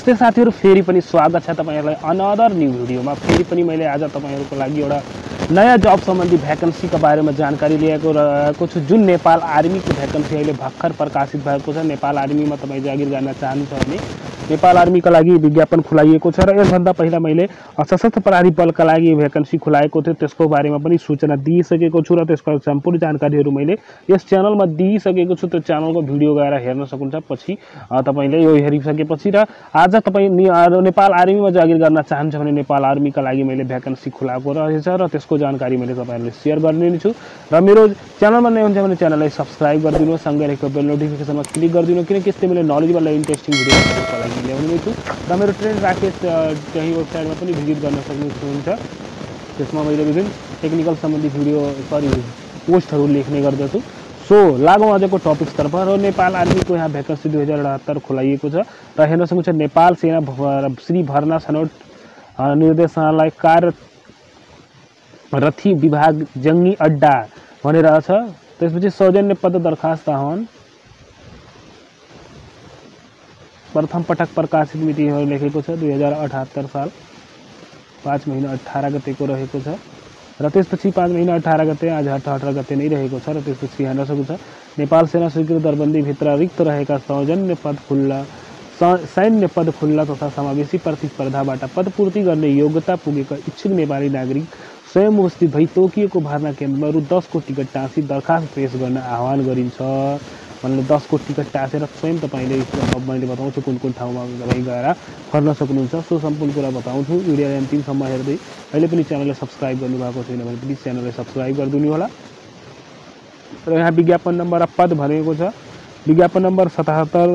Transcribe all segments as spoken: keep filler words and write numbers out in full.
नमस्ते साथीहरु, फेरि पनि स्वागत छ तपाईहरुलाई अनदर न्यू भिडियोमा। फेरि पनि मैले आज तपाईहरुको लागि एउटा नयाँ जॉब सम्बन्धी भ्याकन्सीको बारेमा जानकारी लिएको रहेको छु, जुन नेपाल आर्मीको भ्याकन्सी अहिले भर्खर प्रकाशित भएको छ। नेपाल आर्मीमा तपाई जागिर गर्न चाहनुहुन्छ भने नेपाल आर्मीका लागि विज्ञापन खुलाइएको छ र यसभन्दा पहिला मैले सशस्त्र प्रहरी बलका लागि भ्याकन्सी खुलाएको थियो, त्यसको बारेमा पनि सूचना दिइसकेको छु र त्यसको सम्पूर्ण जानकारीहरू मैले यस च्यानलमा दिइसकेको छु। त्यो च्यानलको भिडियो गएर हेर्न सक्नुहुन्छ। पछि तपाईले यो हेरिसकेपछि र आज तपाई नेपाल आर्मीमा जागिर गर्न चाहनुहुन्छ भने नेपाल आर्मीका लागि मैले भ्याकन्सी खुलाएको रहेछ र त्यसको जानकारी मैले तपाईहरुलाई शेयर गर्ने छु। र मेरो च्यानलमा नयाँ हुनुहुन्छ भने च्यानललाई सब्स्क्राइब गरिदिनुहोस्, सँगै रहेको बेल नोटिफिकेसनमा क्लिक गरिदिनु, किनकि त्यसले मैले नलेजबल र इन्ट्रेस्टिङ भिडियोहरुको ल्याउने छु। र मेरो ट्रेन राकेश त्यही वेबसाइटमा पनि भिजिट गर्न सक्नुहुन्छ। त्यसमा मैले विभिन्न टेक्निकल सम्बन्धी भिडियो सरी पोस्टहरू लेख्ने गर्दछु। सो लागौँ आजको टपिक्सतर्फ। र नेपाल आर्मीको यहाँ भ्याकन्सी दुई हजार अठहत्तर खुलाइएको छ र हेर्न सक्नुहुन्छ। नेपाल सेना श्री भर्ना छनौट निर्देशनालय कार्य रथी विभाग जङ्गी अड्डा भनेर छ। त्यसपछि सौजन्य पद दरखास्त आह्वान प्रथम पटक प्रकाशित मिति लेखेको छ दुई हजार अठहत्तर साल पाँच महीना अठारह गते को रहेको छ र त्यसपछि पाँच महीना अठारह गते आज अठारह गते नै रहेको छ। र त्यसपछि हेर्न सक्नुहुन्छ नेपाल सेना स्वीकृत दरबन्दी भित्र रिक्त रहेका सौजन्य पद खुल्ला सैन्य पद खुल्ला तथा समावेशी प्रतिस्पर्धाबाट पदपूर्ति गर्ने योग्यता पुगेका इच्छुक नेपाली नागरिक स्वयं उपस्थित भई तोकिएको भर्ना केन्द्रहरू दस को टिकट टाँसी दरखास्त पेश गर्न आह्वान गरिन्छ। मतलब दस को टिकट टाँसेर स्वयं तपाईँले मैले बताउँछु कुन कुन ठाउँमा तपाईँ गएर गर्न सक्नुहुन्छ। सो सम्पूर्ण कुरा बताउँछु। भिडियो अन्तिमसम्म हेर्दै अहिले पनि च्यानललाई सब्स्क्राइब गर्नुभएको छैन भने प्लिज च्यानललाई सब्स्क्राइब गरिदिनु होला। र यहाँ विज्ञापन नम्बर पद भनेको छ विज्ञापन नम्बर सतहत्तर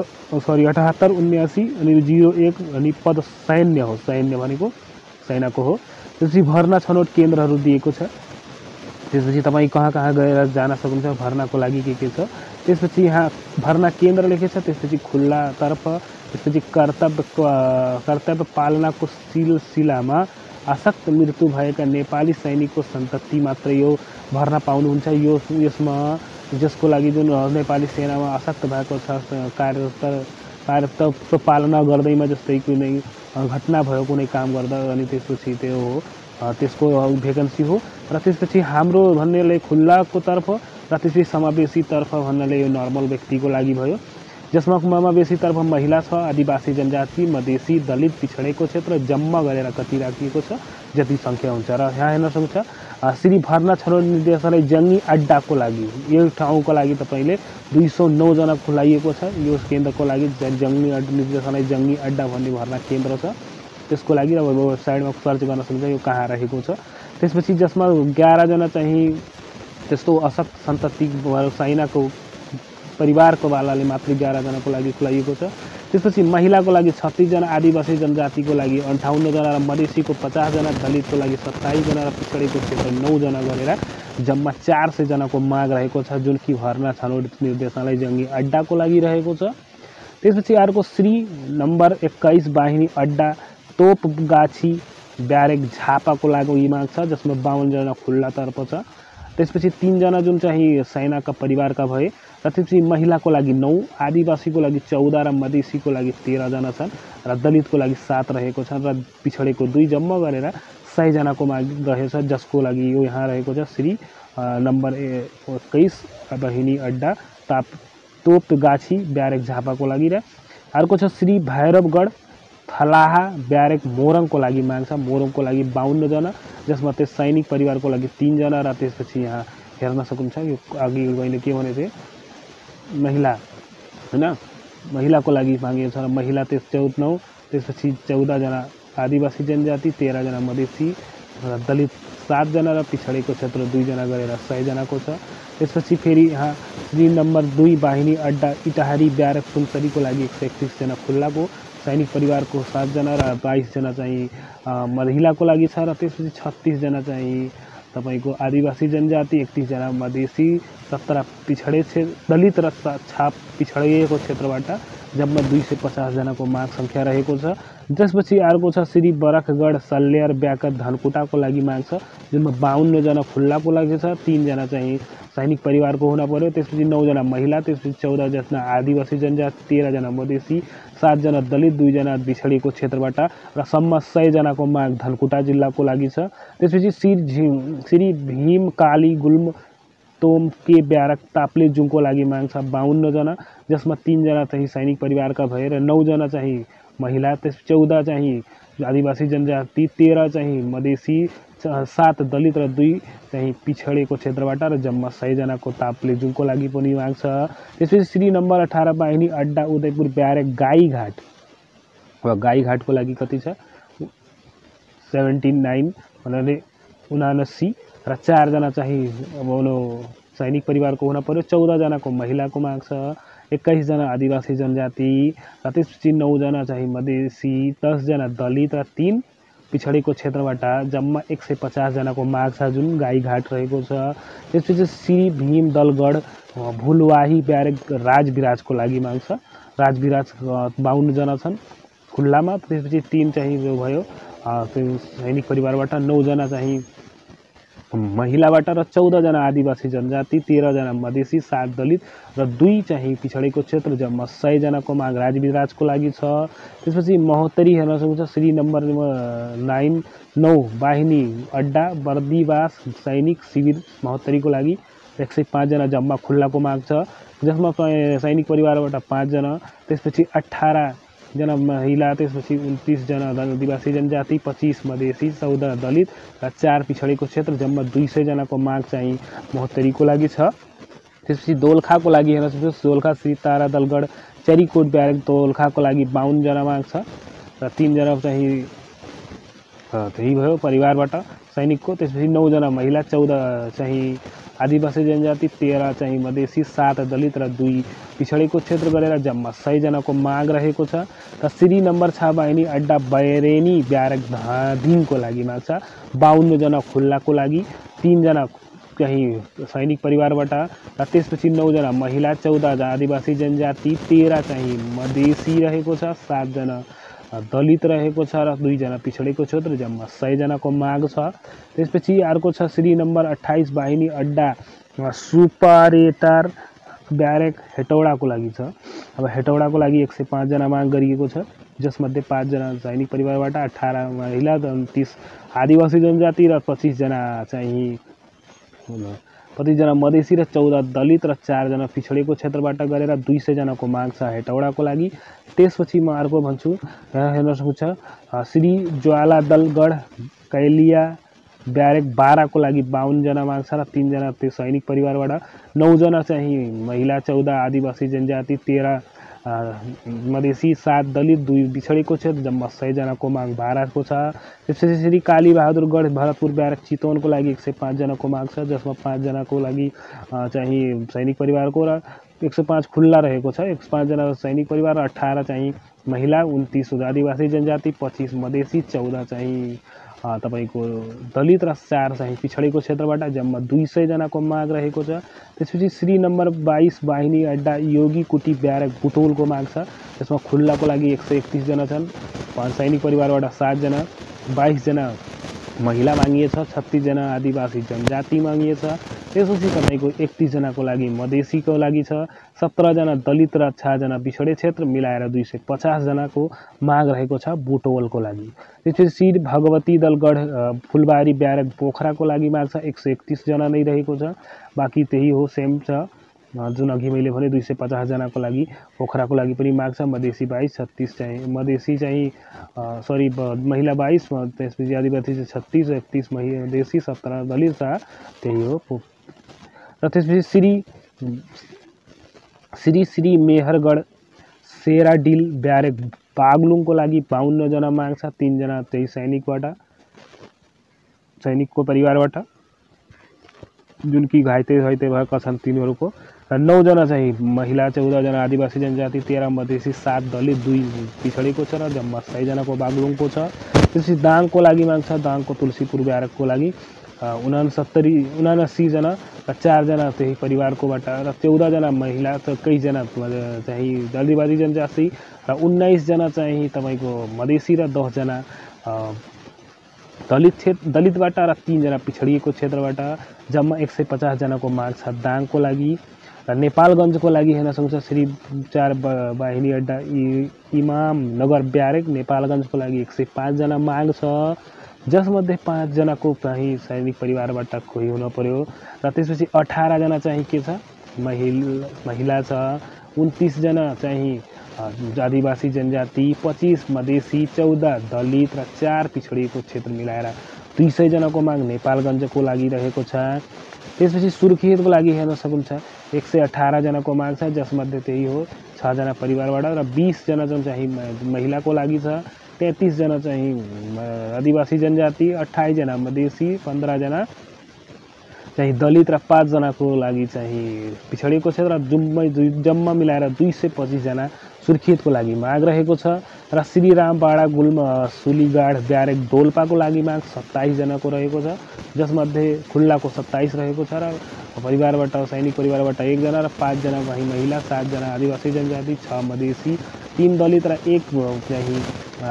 सरी अठहत्तर उन्यासी अनि जीरो एक अनि पद सैन्य हो। सैन्य भनेको सेनाको हो। त्यसपछि भर्ना छनौट केन्द्रहरू दिएको छ। त्यसपछि तपाईँ कहाँ कहाँ गएर जान सक्नुहुन्छ, भर्नाको लागि के के छ। त्यसपछि यहाँ भर्ना केन्द्र लेखेको छ। त्यसपछि खुल्लातर्फ, त्यसपछि कर्तव्य कर्तव्य पालनाको सिलसिलामा आसक्त मृत्यु भएका नेपाली सैनिकको सन्तति मात्र यो भर्ना पाउनुहुन्छ। यो यसमा जसको लागि जुन नेपाली सेनामा आसक्त भएको छ, कार्य कार्य पालना गर्दैमा जस्तै कुनै घटना भयो, कुनै काम गर्दा, अनि त्यसपछि त्यो हो त्यसको भ्याकन्सी हो। र त्यसपछि हाम्रो भन्नेले खुल्लाको तर्फ र त्यसपछि समावेशी तर्फ भन्नाले यो नर्मल व्यक्तिको लागि भयो, जसमा समावेशी तर्फ महिला छ, आदिवासी जनजाति, मधेसी, दलित, पिछडेको क्षेत्र जम्मा गरेर कति राखिएको छ जति संख्या हुन्छ। र यहाँ हेर्न सक्नुहुन्छ श्री भर्ना छनौट निर्देशनालय जङ्गी अड्डाको लागि यो ठाउँको लागि तपाईँले दुई सौ नौजना खुलाइएको छ। यो केन्द्रको लागि जङ्गी निर्देशनालय जङ्गी अड्डा भन्ने भर्ना केन्द्र छ। त्यसको लागि अब वेबसाइटमा सर्च गर्न सक्नुहुन्छ यो कहाँ रहेको छ। त्यसपछि जसमा एघारजना चाहिँ त्यस्तो अशक्त सन्तति सैनाको परिवारको वालाले मात्र एघारजनाको लागि खुलाइएको छ। त्यसपछि महिलाको लागि छत्तीसजना, आदिवासी जनजातिको लागि अन्ठाउन्नजना र मधेसीको पचासजना, दलितको लागि सत्ताइसजना र पिछडेको क्षेत्र नौजना गरेर जम्मा चार सयजनाको माग रहेको छ, जुन कि भर्ना छनौट निर्देशनालय जङ्गी अड्डाको लागि रहेको छ। त्यसपछि अर्को श्री नम्बर एक्काइस बाहिनी अड्डा तोपगाछी ब्यारेक झापाको लागि माग छ, जसमा बाउन्नजना खुल्लातर्फ छ। त्यसपछि तीनजना जुन चाहिँ सेनाका परिवारका भए, र त्यसपछि महिलाको लागि नौ, आदिवासीको लागि चौध र मधेसीको लागि तेह्रजना छन् र दलितको लागि सात रहेको छन् र पिछडेको दुई जम्मा गरेर सयजनाको माग रहेछ, जसको लागि यो यहाँ रहेको छ श्री नम्बर एक्काइस बहिनी अड्डा ताप तोपगाछी ब्यारेक झापाको लागि। र अर्को छ श्री भैरवगढ थलाहा ब्यारेक मोरङको लागि माग छ। मोरङको लागि बाउन्नजना, जसमा त्यस सैनिक परिवारको लागि तीनजना र त्यसपछि यहाँ हेर्न सक्नुहुन्छ यो अघि मैले के भने थिएँ महिला हैन, महिलाको लागि मागेको छ। महिला त्यस चौध नौ, त्यसपछि चौधजना आदिवासी जनजाति, तेह्रजना मधेसी र दलित सातजना र पिछडेको क्षेत्र दुईजना गरेर सयजनाको छ। त्यसपछि फेरि यहाँ श्री नम्बर दुई बाहिनी अड्डा इटाहारी ब्यारेक सुनसरीको लागि एक सय एकतिसजना खुल्लाको, सैनिक परिवारको सातजना र बाइसजना चाहिँ महिलाको लागि छ। र त्यसपछि छत्तिसजना चाहिँ तपाईँको आदिवासी जनजाति, एकतिसजना मधेसी, सत्र पिछडे दलित र छाप पिछडिएको क्षेत्रबाट जम्मा दुई सय पचासजनाको माग सङ्ख्या रहेको छ। र त्यसपछि अर्को छ श्री बराखगढ सल्लेर ब्याकत धनकुटाको लागि माग छ जसमा बावन्न जना खुल्लाको लागि छ, तीन जना चाहिँ सैनिक परिवारको हुन पर्यो, त्यसपछि नौ जना महिला, त्यसपछि चौध जना आदिवासी जनजाति, तेह्र जना मधेसी, सात जना दलित, दुई जना बिछडिएको क्षेत्रबाट र सम्म सय जनाको माग धनकुटा जिल्लाको लागि छ। त्यसपछि श्री श्री भीम काली गुल्म तोम के ब्यारक ताप्लेजुङको लागि माग छ बावन्न जना जसमा तीन जना चाहिँ सैनिक परिवारका भए र नौ जना चाहिँ महिला, त्यसपछि चौदह चाहिँ आदिवासी जनजाति, तेरह चाहिँ मधेसी, सात दलित र दुई चाहिँ पिछडेको क्षेत्रबाट र जम्मा सय जनाको ताप्लेजुङको लागि पनि माग छ। त्यसपछि श्री नम्बर अठारह बाहिनी अड्डा उदयपुर ब्यारेक गाईघाट र गाईघाटको लागि कति छ सेभेन्टी नाइन भन्नाले उनासी र चार जना चाहिँ भनौँ सैनिक परिवारको हुन पर्यो, चौदह जनाको महिलाको माग छ, एक्काईस जना आदिवासी जनजाति र त्यसपछि नौ जना चाहिँ मधेसी, दस जना दलित र तीन पिछडेको क्षेत्रबाट जम्मा एक सौ पचास जनाको माग छ जुन गाईघाट रहेको छ। त्यसपछि श्री भीम दलगढ भुलवाही ब्यारेक राजविराजको लागि माग छ, राजविराज बावन्न जना छन् खुल्लामा, त्यसपछि तीन चाहिँ जो भयो सैनिक परिवारबाट, नौजना चाहिँ महिलाबाट र चौदह जना आदिवासी जनजाति, तेह्र जना मधेसी, सात दलित र दुई चाहिँ पिछडेको क्षेत्र जम्मा सय जनाको माग राजविराजको लागि छ। त्यसपछि महोत्तरी हेर्न सक्नुहुन्छ श्री नम्बर नाइन नौ बाहिनी अड्डा बर्दीवास सैनिक शिविर महोत्तरीको लागि एक सौ पाँच जना जम्मा खुल्लाको माग छ जसमा सैनिक परिवारबाट पाँचजना, त्यसपछि अठारह जना महिला, त्यसपछि उन्तीस जना आदिवासी जनजाति, पच्चीस मधेसी, चौदह दलित र चार पिछडेको क्षेत्र जम्मा दुई सय जनाको माग चाहिँ महोत्तरीको लागि छ। त्यसपछि दोलखाको लागि हेर्न सक्नुहुन्छ दोलखा श्री तारा दलगढ चेरीकोट ब्यारेक दोलखाको लागि बावन्न जना माग छ र तीनजना चाहिँ त्यही भयो परिवारबाट सैनिकको, त्यसपछि नौजना महिला, चौदह चाहिँ आदिवासी जनजाति, तेरह चाहिँ मधेसी, सात दलित र दुई पिछडेको क्षेत्र गरेर जम्मा सय जनाको माग रहेको छ। र श्री नम्बर छ बाहिनी अड्डा बैरेनी ब्यारक धादिङको लागि माग छ बावन्न जना खुल्लाको लागि, तीनजना चाहिँ सैनिक परिवारबाट र त्यसपछि नौजना महिला, चौदह आदिवासी जनजाति, तेरह चाहिँ मधेसी रहेको छ, सातजना दलित रहेको छ र दुईजना पिछडेको क्षेत्र जम्मा सय जनाको माग छ। त्यसपछि अर्को छ श्री नम्बर अट्ठाइस बाहिनी अड्डा सुपारेटार ब्यारेक हेटौडाको लागि छ। अब हेटौडाको लागि एक सय पाँच जना माग गरिएको छ जसमध्ये पाँचजना सैनिक परिवारबाट, अठारह महिला, उन्तीस आदिवासी जनजाति र पच्चिसजना चाहिँ पच्चीसजना मधेसी र चौदह दलित र चारजना पिछडेको क्षेत्रबाट गरेर दुई सय जनाको माग छ हेटौडाको लागि। त्यसपछि म अर्को भन्छु यहाँ हेर्न सक्नुहुन्छ श्री ज्वाला दलगढ कैलिया ब्यारेक बाह्रको लागि बावन्न जना माग छ र तीनजना त्यो सैनिक परिवारबाट, नौजना चाहिँ महिला, चौदह आदिवासी जनजाति, तेह्र मधेसी, सात दलित, दुई बिछडेको क्षेत्र जम्मा सय जनाको माग बाह्रको छ। त्यसपछि श्री काली बहादुरगढ भरतपुर ब्यारेक चितवनको लागि एक सय पाँच जनाको माग छ जसमा पाँच जनाको लागि चाहिँ सैनिक परिवारको र एक सौ पाँच खुल्ला रहेको छ, एक सौ पाँचजना सैनिक परिवार, अठारह चाहिँ महिला, उन्तीस आदिवासी जनजाति, पच्चीस मधेसी, चौदह चाहिँ तपाईँको दलित र चार चाहिँ पिछडेको क्षेत्रबाट जम्मा दुई सय जनाको माग रहेको छ। त्यसपछि श्री नम्बर बाईस बाहिनी अड्डा योगी कुटी ब्यारेक बुटोलको माग छ त्यसमा खुल्लाको लागि एक सय एकतिस जना छन्, सैनिक परिवारबाट सातजना, बाइसजना महिला मागिएछ, छत्तीसजना आदिवासी जनजाति मागिएछ, त्यसपछि तपाईँको एकतीस जनाको लागि मधेसीको लागि छ, सत्रह जना दलित र छह जना बिछडे क्षेत्र मिलाएर दुई सय पचास जनाको माग रहेको छ बुटवलको लागि। त्यसपछि श्री भगवती दलगढ फुलबारी ब्यारेक पोखराको लागि माग छ एक सय एकतिस जना नै रहेको छ, बाँकी त्यही हो सेम छ जुन अघि मैले भने दुई सय पचास जनाको लागि पोखराको लागि पनि माग छ, मधेसी बाइस, छत्तीस चाहिँ मधेसी चाहिँ सरी महिला बाइस, त्यसपछि आदिवासी चाहिँ छत्तीस, एकतिस मधेसी, सत्रह दलित, त्यही हो। र त्यसपछि श्री श्री श्री मेहरगढ सेराडिल ब्यारेक बागलुङको लागि बावन्न जना माग छ, तीनजना त्यही सैनिकबाट सैनिकको परिवारबाट जुन कि घाइते घाइते भएका छन् तिनीहरूको, र नौजना चाहिँ महिला, चौधजना आदिवासी जनजाति, तेह्र मधेसी, सात दलित, दुई पिछडेको छ र जम्मा सयजनाको बागलुङको छ। त्यसपछि दाङको लागि माग छ दाङको तुलसीपुर ब्यारेकको लागि उनासत्तरी उनासीजना र चारजना त्यही परिवारको बाट र चौदह जना महिला र कई जना चाहिँ जल्दीबाजी जनजाति र उन्नाइस जना चाहिँ तपाईको मधेसी र दस जना दलित क्षेत्र दलितबाट र तीन जना पिछडिएको क्षेत्रबाट जम्मा एक सौ पचास जनाको माग छ दाङको लागि र नेपालगञ्जको लागि हैन संसद श्री चार बाहिनी अड्डा इमाम नगर ब्यारेक नेपालगञ्जको लागि एक सौ पाँच जना माग छ जसमध्ये पाँच जनाको चाहिँ सैनिक परिवारबाट खोइ हुन पर्यो र त्यसपछि अठारह जना चाहिँ के छ महिला महिला छ उन्तीस जना चाहिँ आदिवासी जनजाति पच्चीस मधेसी चौदह दलित र चार पिछडिएको क्षेत्र मिलाएर दुई सौ जनाको माग नेपालगञ्जको लागि रहेको छ। त्यसपछि सुर्खेतको लागि हेर्न सकिन्छ एक सौ अठारह जनाको माग छ जसमध्ये त्यही हो छ जना परिवारबाट र बीस जना जुन चाहिँ महिलाको लागि छ तैंतीस जना चाहिँ आदिवासी जनजाति अट्ठाइस जना मधेसी पंद्रह जना चाहिँ दलित र पाँच जनाको लागि चाहिँ पिछडिएको क्षेत्र जम्मा जम्मा मिलाएर दुई सौ पच्चीस जना सुर्खेतको लागि माग रहेको छ र श्रीरामपाडा गुल्म सुलीगाड ब्यारेक डोल्पाको लागि माग सत्ताइस जनाको रहेको छ जसमध्ये खुल्लाको सत्ताइस रहेको छ र परिवारबाट सैनिक परिवारबाट एकजना र पाँच जना चाहिँ महिला सात जना आदिवासी जनजाति छ मधेसी तीन दलित र एक चाहिँ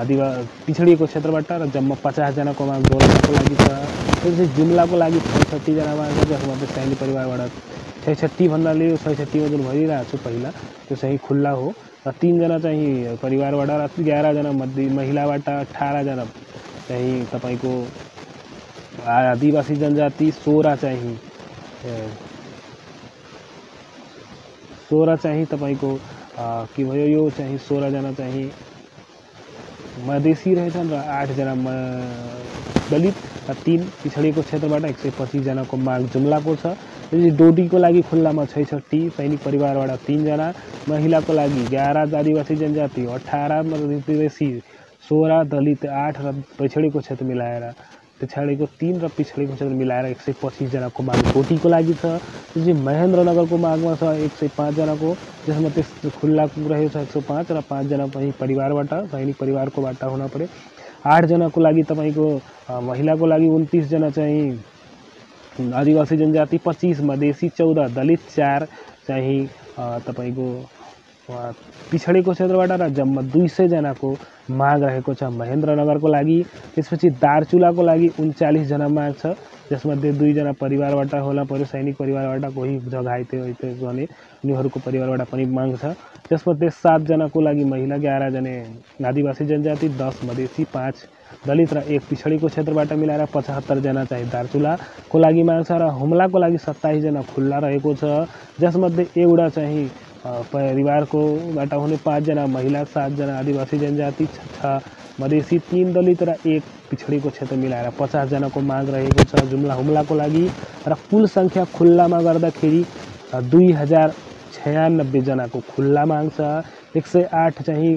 आदिवा पिछडिएको क्षेत्रबाट र जम्मा पचास जनाको माग डोल्पाको लागि छ। त्यसपछि जुम्लाको लागि पैंसठी जना माग जसमध्ये सैनिक परिवारबाट छैसठी भन्नाले यो छैसठी वजन भइरहेको छु पहिला त्यो चाहिँ खुल्ला हो र तीन जना चाहिँ परिवारबाट र ग्यारह जना मध्ये महिलाबाट अठारह जना चाहिँ तपाईको आदिवासी जनजाति सोह्र चाहिँ सोह्र चाहिँ तपाईको के भयो यो चाहिँ सोह्र जना चाहिँ मधेसी रहेछन् र आठ जना दलित र तीन पिछडिएको क्षेत्रबाट एक सौ पच्चीस जनाको माग जुम्लाको छ। डोटीको लागि खुल्लामा छैसठी सैनिक परिवारबाट तीन जना महिलाको लागि ग्यारह आदिवासी जनजाति अठारह मधेसी सोह्र दलित आठ र पिछडेको क्षेत्र मिलाएर पिछडेको तीन र पिछडेको क्षेत्र मिलाएर एक सौ पच्चीस जनाको माग डोटीको लागि छ। महेन्द्रनगरको मागमा छ एक सौ पाँच जनाको जसमा त्यस खुल्ला रहेछ एक सौ पाँच र पाँच जना पनि परिवारबाट सैनिक परिवारकोबाट हुन पर्यो आठ जनाको लागि तपाईँको महिलाको लागि उन्तीस जना चाहिँ आदिवासी जनजाति पच्चीस मधेसी चौदह दलित चार चाहिँ तपाईको पिछडेको क्षेत्रबाट र जम्मा दुई सौ जनाको माग रहेको छ महेन्द्रनगरको लागि। त्यसपछि दार्चुलाको लागि उन्चालीस जना माग छ जसमध्ये दुईजना परिवारबाट होला पर्यो सैनिक परिवारबाट कोही जघाइते गर्ने उनीहरूको परिवारबाट पनि माग छ त्यसमध्ये सातजनाको लागि महिला ग्यारह जना आदिवासी जनजाति दस मधेसी पाँच दलित र एक पिछडेको क्षेत्रबाट मिलाएर पचहत्तर जना चाहिँ दार्चुलाको लागि माग छ र हुम्लाको लागि सत्ताइस जना खुल्ला रहेको छ जसमध्ये एउटा चाहिँ परिवारकोबाट हुने पाँचजना महिला सातजना आदिवासी जनजाति छ मधेसी तीन दलित र एक पिछडेको क्षेत्र मिलाएर पचास जनाको माग रहेको छ जुम्ला हुम्लाको लागि र कुल सङ्ख्या खुल्लामा गर्दाखेरि दुई हजार छयानब्बे जनाको खुल्ला माग छ। एक सौ आठ चाहिँ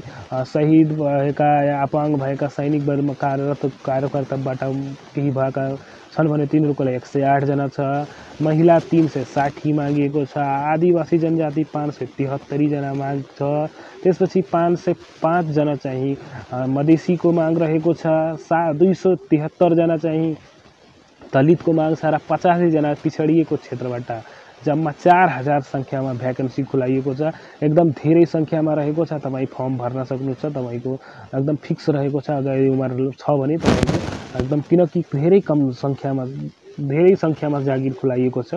शहीद भएका या अपाङ्ग भएका सैनिक बलमा कार्यरत कार्यकर्ताबाट केही भएका छन् भने तिनीहरूको लागि एक सौ आठ जना छ महिला तीन सौ साठी मागिएको छ आदिवासी जनजाति पाँच सौ तिहत्तरी जना माग छ। त्यसपछि पाँच सौ पाँच जना चाहिँ मधेसीको माग रहेको छ सा दुई सौ तिहत्तर जना चाहिँ दलितको माग छ र पचासी जना पिछडिएको क्षेत्रबाट जम्मा चार हजार संख्यामा भ्याकेन्सी खुलाइएको छ एकदम धेरै संख्यामा रहेको छ तपाईँ फर्म भर्न सक्नुहुन्छ तपाईको एकदम फिक्स रहेको छ अगर उमेर छ भने तपाईको एकदम किनकि धेरै कम संख्यामा धेरै संख्यामा जागिर खुलाइएको छ।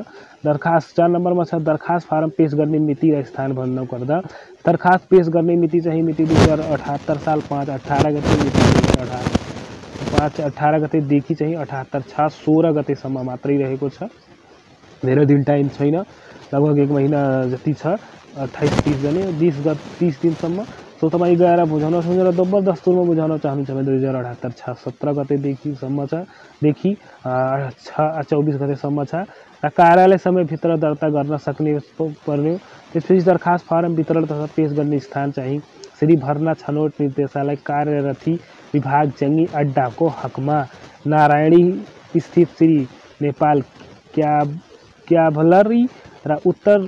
दरखास्त चार नम्बरमा छ दरखास्त फारम पेश गर्ने मिति र स्थान भन्न पर्दा दरखास्त पेश गर्ने मिति चाहिँ मिति दुई हजार अठहत्तर साल पाँच अठारह गते मिति पाँच अठारह गतेदेखि चाहिँ अठहत्तर छ सोह्र गतेसम्म मात्रै रहेको छ धेरै दिन टाइम छैन लगभग एक महीना जति छ अट्ठाइस तीस जने बीस गत तीस दिनसम्म सो तपाईँ गएर बुझाउन सक्नुहुन्छ जबरदस्त रूपमा बुझाउन चाहनुहुन्छ भने दुई हजार अठहत्तर छ सत्रह गतेदेखिसम्म छ देखि छ चौबिस गतेसम्म छ र कार्यालय समयभित्र दर्ता गर्न सक्ने पर्ने। त्यसपछि दरखास्त फारम वितरण तथा पेश गर्ने स्थान चाहिँ श्री भर्ना छनौट निर्देशालय कार्यरथी विभाग जङ्गी अड्डाको हकमा नारायणी स्थित श्री नेपाल क्या क्याभलरी र उत्तर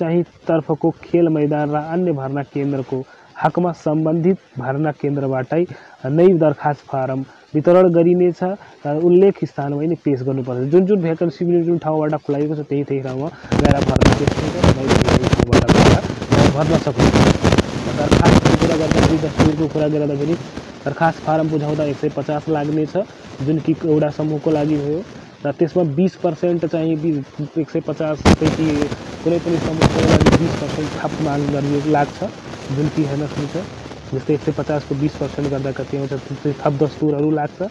चाहिँ तर्फको खेल मैदान र अन्य भर्ना केन्द्रको हकमा सम्बन्धित भर्ना केन्द्रबाटै नै दरखास्त फारम वितरण गरिनेछ। उल्लेख स्थानमा नै पेश गर्नुपर्छ। जुन जुन भ्याकेन्सी जुन ठाउँबाट खुलाएको छ त्यही त्यही ठाउँमा गएर भर्ना भर्न सक्नुहुन्छ। दरखास्त पूरा गर्दा दस्तुरको कुरा गर्दाखेरि दरखास्त फारम बुझाउँदा एक सौ पचास लाग्ने छ, जुन कि एउटा समूहको लागि हो र त्यसमा बीस पर्सेंट चाहिँ एक सौ पचास पैँती कुनै पनि समूहको लागि बीस पर्सेंट थप माग गरिएको लाग्छ, जुन कि हेर्न सक्छ। जस्तै एक सौ पचास को बीस पर्सेंट गर्दा कति आउँछ, त्यस्तै थप दस्तुरहरू लाग्छ।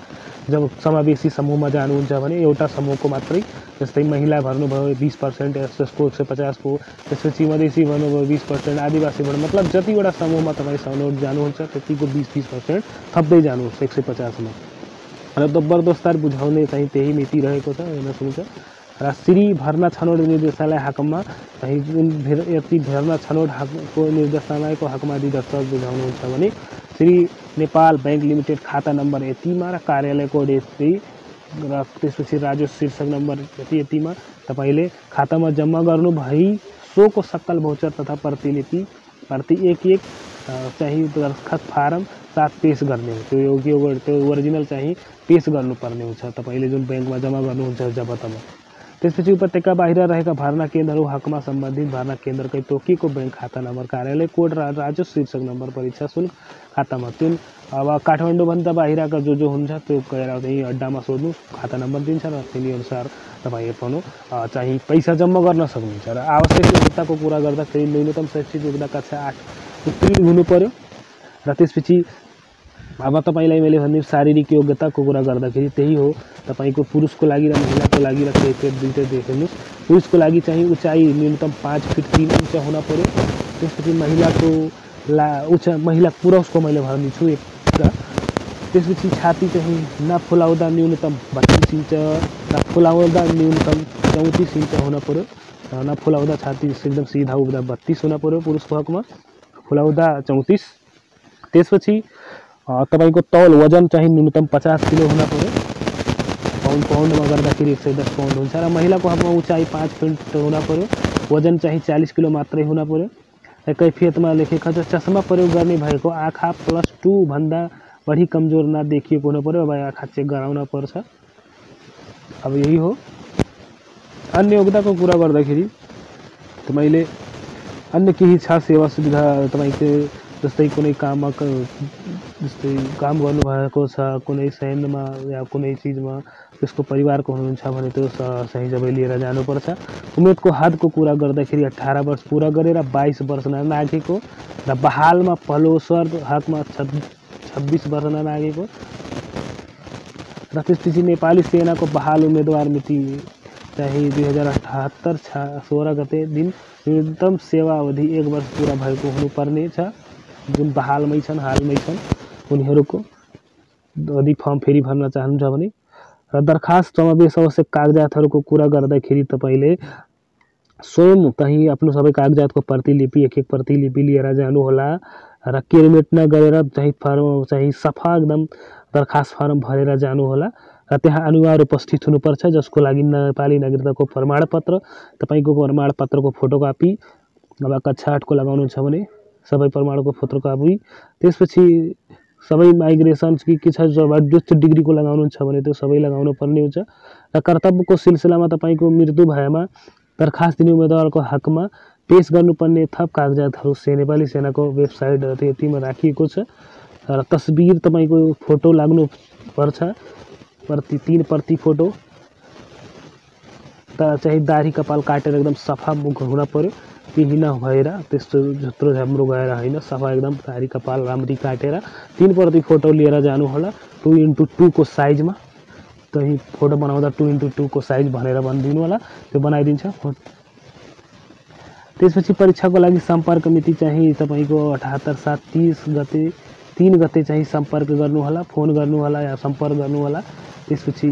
जब समावेशी समूहमा जानुहुन्छ भने एउटा समूहको मात्रै, जस्तै महिला भर्नुभयो बीस पर्सेंट, एसएसको एक सौ पचास को, त्यसपछि मधेसी भर्नुभयो बीस पर्सेंट, आदिवासी भर्नु, मतलब जतिवटा समूहमा तपाईँ छनौट जानुहुन्छ त्यतिको बीस बीस पर्सेंट थप्दै जानुहोस् एक सौ पचासमा। र जबरदस्तार बुझाउने चाहिँ त्यही नीति रहेको छ, हेर्न सक्नुहुन्छ। र श्री भर्ना छनौट निर्देशालय हाकममा यति भर्ना छनौट हाकमको निर्देशालयको हाकमादि दस्तावेज बुझाउनुहुन्छ भने श्री नेपाल बैंक लिमिटेड खाता नंबर ये में कार्यालय कोड ये राजस्व शीर्षक नंबर ये ये में तपाईले खाता में जम्मा गर्नु भई सो को सक्कल भौचर तथा प्रतिलिपि प्रति एक एक चाहिए दरखास्त फारम साथ पेश गर्ने हो। त्यो योग्य त्यो ओरिजिनल चाहिए पेश गर्नुपर्ने हुन्छ तपाईले जुन बैंक में जमा गर्नुहुन्छ जब तब। त्यसपछि उपत्यका बाहिर रहेका भर्ना केन्द्रहरू हकमा सम्बन्धित भर्ना केन्द्रकै तोकीको बैंक खाता नम्बर कार्यालय कोड र राजस्व शीर्षक नम्बर परीक्षा शुल्क खातामा त्यो अब काठमाडौँभन्दा बाहिरका जो जो हुन्छ त्यो गएर त्यही अड्डामा सोध्नु, खाता नम्बर दिन्छ र त्यही अनुसार तपाईँ आफ्नो चाहिँ पैसा जम्मा गर्न सक्नुहुन्छ। र आवश्यक योग्यताको कुरा गर्दाखेरि न्यूनतम शैक्षिक योग्यता कक्षा आठ उत्तीर्ण हुनुपर्यो। र त्यसपछि अब तपाईलाई मैले भन्ने शारीरिक योग्यताको कुरा गर्दाखेरि त्यही हो, तपाईको पुरुषको लागि र महिलाको लागि र क्राइटेरिया दुईटै देख्नुहोस्। पुरुषको लागि चाहिँ उचाइ न्यूनतम पाँच फिट तीन इन्च हुन पर्यो। त्यसपछि महिलाको ला उचा महिला पुरुषको मैले भन्छु एक। त्यसपछि छाती चाहिँ नफुलाउँदा न्यूनतम बत्तीस इन्च र फुलाउँदा न्यूनतम चौंतीस इन्च हुन पर्यो। नफुलाउँदा छाती एकदम सीधा उब्दा बत्तीस हुन पर्यो पुरुषको हकमा, फुलाउँदा चौंतीस। त्यसपछि तपाईको तौल वजन चाहिँ न्यूनतम पचास किलो हुन पर्यो। पाउन्ड पाउन्डमा गर्दाखेरि एक सौ दस पाउन्ड हुन्छ। र महिलाको हकमा उचाइ पाँच फिट हुन पर्यो, वजन चाहिँ चालीस किलो मात्रै हुन पर्यो। र कैफियतमा लेखेको छ चस्मा प्रयोग गर्ने भएको आँखा प्लस टू भन्दा बढी कमजोर नदेखिएको हुन पर्यो। अब आँखा चेक गराउन पर्छ। अब यही हो। अन्य योग्यताको कुरा गर्दाखेरि तपाईले अन्य केही छ सेवा सुविधा तपाईको जस्तै कुनै काममा जस्तै काम गर्नुभएको छ कुनै सैन्यमा या कुनै चीजमा त्यसको परिवारको हुनुहुन्छ भने त्यो सही जबै लिएर जानुपर्छ। उमेरको हदको कुरा गर्दाखेरि अठारह वर्ष पूरा गरेर बाईस वर्ष ननागेको र बहालमा पलोसर हकमा छब्बीस वर्ष ननागेको। र त्यसपछि नेपाली सेनाको बहाल उम्मेदवार मिति चाहिँ दुई हजार अठहत्तर छ सोह्र गते दिन न्यूनतम सेवा अवधि एक वर्ष पूरा भएको हुनुपर्ने छ, जुन बहालमै छन् हालमै छन् उनीहरूको यदि फर्म फेरि भर्न चाहनुहुन्छ भने। र दरखास्त समावेश आवश्यक कागजातहरूको कुरा गर्दाखेरि तपाईले स्वयं कहीँ आफ्नो सबै कागजातको प्रतिलिपि एक एक प्रतिलिपि लिएर जानुहोला र केरमेट नगरेर चाहिँ फर्म चाहिँ सफा एकदम दरखास्त फर्म भरेर जानुहोला। र त्यहाँ अनुहार उपस्थित हुनुपर्छ, जसको लागि नेपाली नागरिकताको प्रमाणपत्र, तपाईँको प्रमाणपत्रको फोटोकपी, अब कक्षा आठ को लगाउनुहुन्छ भने सबै प्रमाणको फोटोकपी। त्यसपछि सबै माइग्रेसन कि के छ जब उच्च डिग्रीको लगाउनुहुन्छ भने त्यो सबै लगाउनु पर्ने हुन्छ। र कर्तव्यको सिलसिलामा तपाईको मृत्यु भएमा दरखास्त दिने उम्मेदवारको हकमा पेश गर्नुपर्ने थप कागजातहरू से नेपाली सेनाको वेबसाइट यतिमा राखिएको छ। र तस्बिर तपाईको फोटो लाग्नु पर्छ, प्रति तीन प्रति फोटो। त चाहिँ दाढी कपाल काटेर एकदम सफा मुख हुन पर्यो, केही नभएर त्यस्तो झत्रो झम्रो गएर होइन, सफा एकदम दाढी कपाल राम्ररी काटेर तीन प्रति फोटो लिएर जानुहोला। टू इंटू टू को साइज में तही फोटो बनाउँदा टू इंटू टू को साइज भनेर भनिदिनु होला, त्यो बनाइदिन्छ। त्यसपछि परीक्षाको लागि सम्पर्क मिति चाहिँ तपाईको अठहत्तर सात तीस गते तीन गते चाहिँ सम्पर्क गर्नुहोला, फोन गर्नुहोला या सम्पर्क गर्नुहोला। त्यसपछि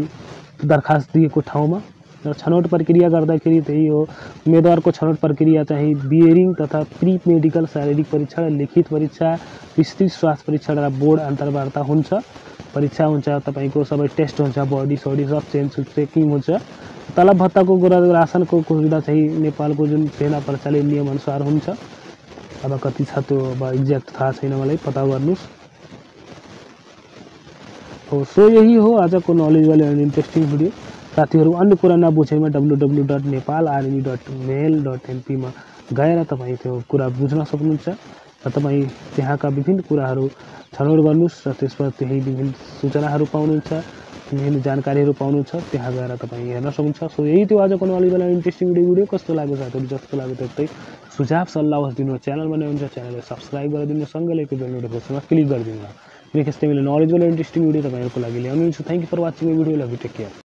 दरखास्त दिएको ठाउँमा र छनौट प्रक्रिया गर्दाखेरि त्यही हो, उम्मेदवारको छनौट प्रक्रिया चाहिँ बियरिङ तथा प्री मेडिकल शारीरिक परीक्षण, लिखित परीक्षा, विस्तृत स्वास्थ्य परीक्षण र बोर्ड अन्तर्वार्ता हुन्छ। परीक्षा हुन्छ, तपाईको सबै टेस्ट हुन्छ, बडी सडी सब चेन्ज चेकिङ हुन्छ। तलब भत्ताको कुरा राशनको कुरा चाहिँ नेपालको जुन सेना प्रचालित नियमअनुसार हुन्छ। अब कति छ त्यो अब एक्ज्याक्ट थाहा छैन मलाई, पत्ता गर्नुहोस्। हो। सो यही हो आज को नॉलेज वाले एंड इंट्रेस्टिंग भिडियो। साथी अन्य कुरा नबुझे में W W dot Nepal army dot mail dot MP में गएर तपाईं त्यो कुरा बुझ्न सक्नुहुन्छ। तपाईं त्यहाँका विभिन्न कुराहरू छनौट गर्नुस् र त्यसपछि त्यही विभिन्न सूचनाहरू पाउनुहुन्छ, विभिन्न जानकारीहरू पाउनुहुन्छ, त्यहाँ गएर तपाईं हेर्न सक्नुहुन्छ। सो यही थियो आजको नॉलेज वाला इन्ट्रेस्टिङ भिडियो। कस्तो लाग्यो साथीहरु? जस्तो लाग्यो त्यस्तै सुझाव सल्लाह होस् दिनु। च्यानलमा नयाँ हुनुहुन्छ च्यानललाई सब्स्क्राइब गरिदिनु, सँगै एक बेल नोटिफिकेसनमा क्लिक गरिदिनु। नेक्स्ट टाइम मैले नॉलेज वाला इन्ट्रेस्टिङ भिडियो तपाईहरुको लागि ल्याउनेछु। Thank you for watching the video. Love you, take care.